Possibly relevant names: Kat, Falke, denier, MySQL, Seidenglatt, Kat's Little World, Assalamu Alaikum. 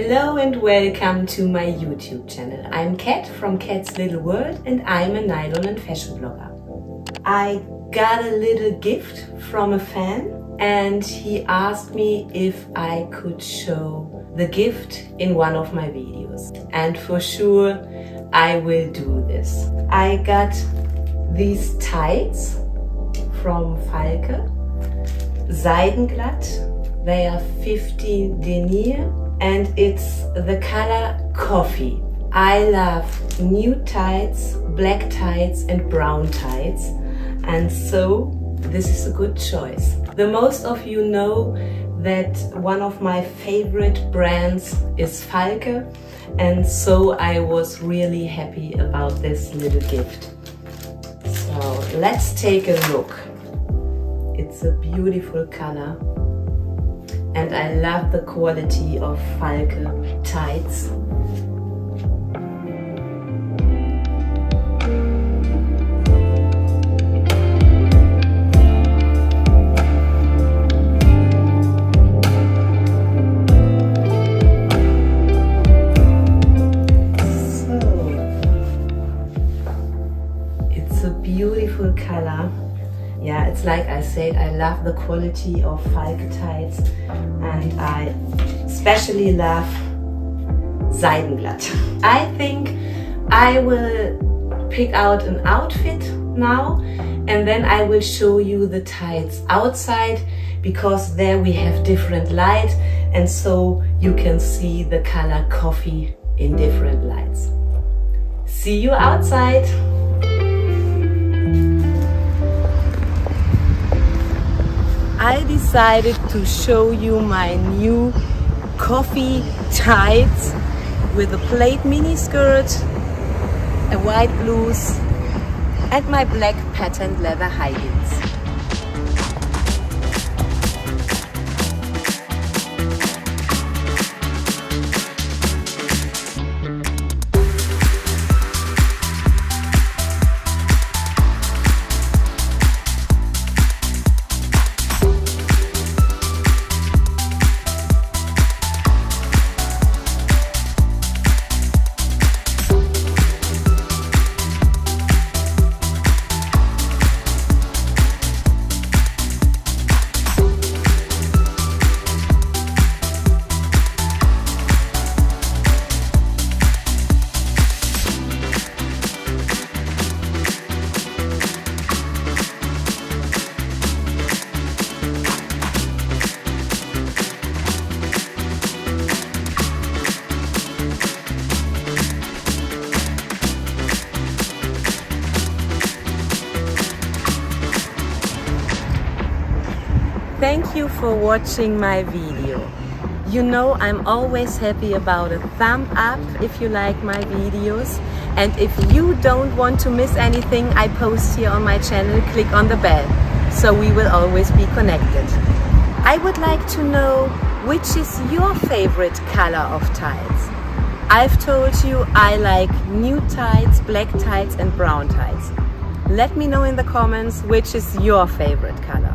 Hello and welcome to my YouTube channel. I'm Kat from Kat's Little World and I'm a nylon and fashion blogger. I got a little gift from a fan and he asked me if I could show the gift in one of my videos. And for sure I will do this. I got these tights from Falke, Seidenglatt. They are 15 denier. And it's the color coffee. I love nude tights, black tights and brown tights, and so this is a good choice. The most of you know that one of my favorite brands is Falke, and so I was really happy about this little gift. So let's take a look. It's a beautiful color. And I love the quality of Falke tights. So, it's a beautiful color. Yeah, it's like I said, I love the quality of Falke tights and I especially love Seidenglatt. I think I will pick out an outfit now and then I will show you the tights outside, because there we have different light and so you can see the color coffee in different lights. See you outside! I decided to show you my new coffee tights with a plaid mini skirt, a white blouse and my black patent leather high heels. Thank you for watching my video. You know I'm always happy about a thumb up if you like my videos, and if you don't want to miss anything I post here on my channel, click on the bell so we will always be connected. I would like to know which is your favorite color of tights. I've told you I like nude tights, black tights and brown tights. Let me know in the comments which is your favorite color.